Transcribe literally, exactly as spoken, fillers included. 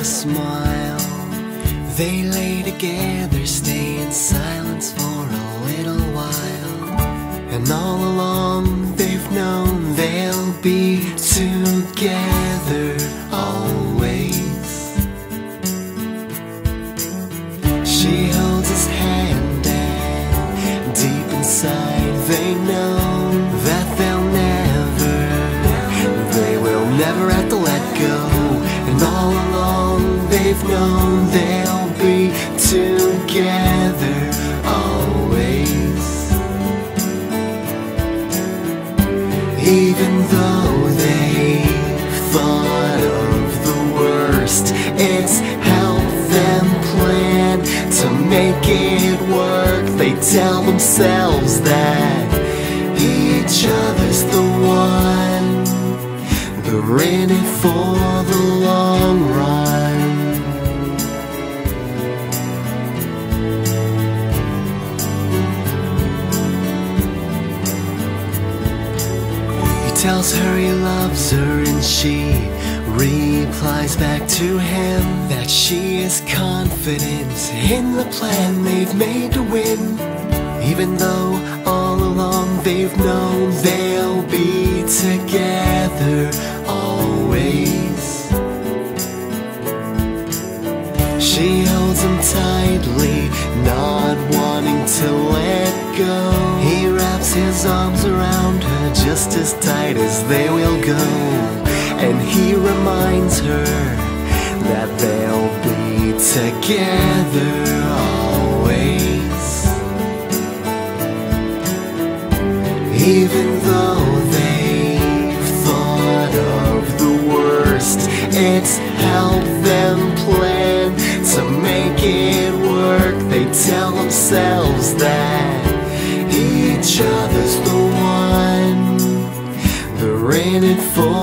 a smile. They lay together, stay in silence for a little while. And all along they've known they'll be together always. She holds his hand and deep inside they know that they'll never, they will never have to let go. And all along they've known they'll be together always. Even though they thought of the worst, it's helped them plan to make it work. They tell themselves that each other's the one, they're in it for the long run. Tells her he loves her and she replies back to him that she is confident in the plan they've made to win. Even though all along they've known they'll be together always. She holds him tightly, not wanting to let go. He wraps his arms around her just as tight as they will go, and he reminds her that they'll be together always. Even though they've thought of the worst, it's helped them plan to make it work. They tell themselves that each other's the one, they're in it for